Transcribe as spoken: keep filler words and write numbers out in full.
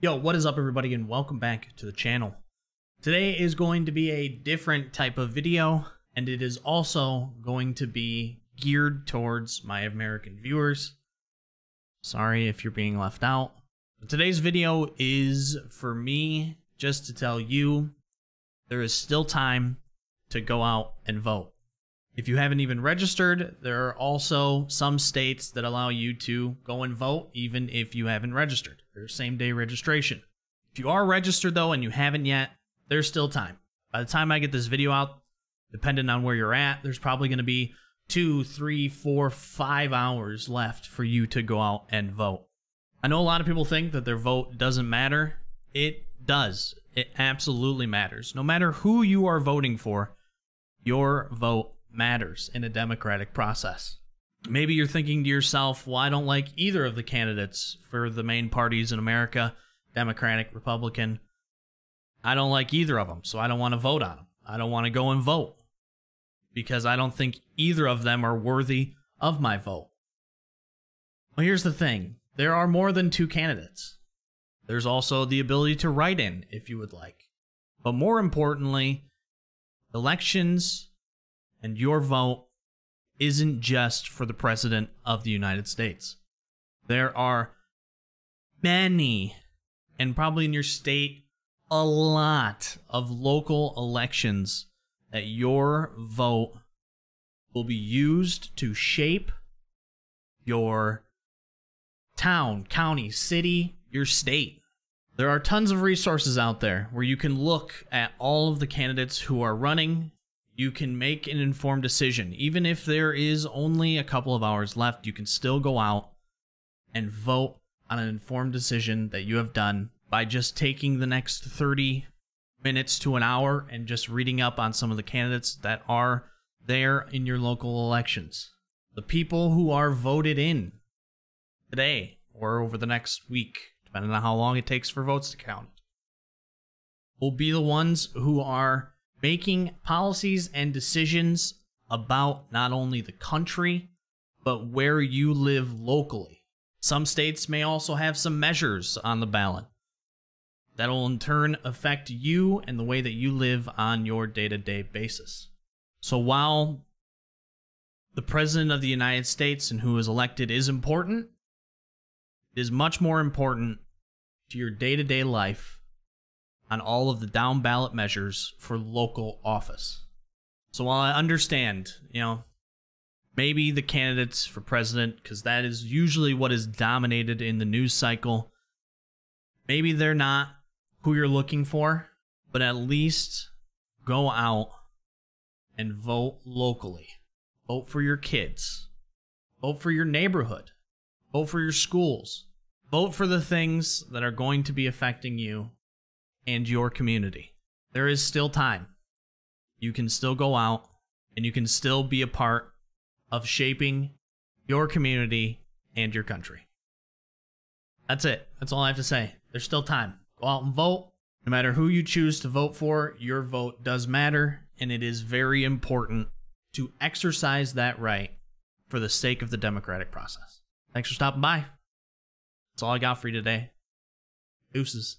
Yo, what is up everybody, and welcome back to the channel. Today is going to be a different type of video, and it is also going to be geared towards my American viewers. Sorry if you're being left out. But today's video is for me just to tell you there is still time to go out and vote. If you haven't even registered, there are also some states that allow you to go and vote even if you haven't registered. There's same-day registration. If you are registered, though, and you haven't yet, there's still time. By the time I get this video out, depending on where you're at, there's probably going to be two, three, four, five hours left for you to go out and vote. I know a lot of people think that their vote doesn't matter. It does. It absolutely matters. No matter who you are voting for, your vote matters in a democratic process. Maybe you're thinking to yourself, well, I don't like either of the candidates for the main parties in America, Democratic, Republican. I don't like either of them, so I don't want to vote on them. I don't want to go and vote because I don't think either of them are worthy of my vote. Well, here's the thing. There are more than two candidates. There's also the ability to write in if you would like. But more importantly, elections and your vote isn't just for the President of the United States. There are many, and probably in your state, a lot of local elections that your vote will be used to shape your town, county, city, your state. There are tons of resources out there where you can look at all of the candidates who are running. You can make an informed decision. Even if there is only a couple of hours left, you can still go out and vote on an informed decision that you have done by just taking the next thirty minutes to an hour and just reading up on some of the candidates that are there in your local elections. The people who are voted in today or over the next week, depending on how long it takes for votes to count, will be the ones who are making policies and decisions about not only the country, but where you live locally. Some states may also have some measures on the ballot that will in turn affect you and the way that you live on your day-to-day basis. So while the President of the United States and who is elected is important, it is much more important to your day-to-day life on all of the down ballot measures for local office. So while I understand, you know, maybe the candidates for president, because that is usually what is dominated in the news cycle, maybe they're not who you're looking for, but at least go out and vote locally. Vote for your kids. Vote for your neighborhood. Vote for your schools. Vote for the things that are going to be affecting you and your community. There is still time. You can still go out and you can still be a part of shaping your community and your country. That's it. That's all I have to say. There's still time. Go out and vote. No matter who you choose to vote for, your vote does matter, and it is very important to exercise that right for the sake of the democratic process. Thanks for stopping by. That's all I got for you today. Deuces.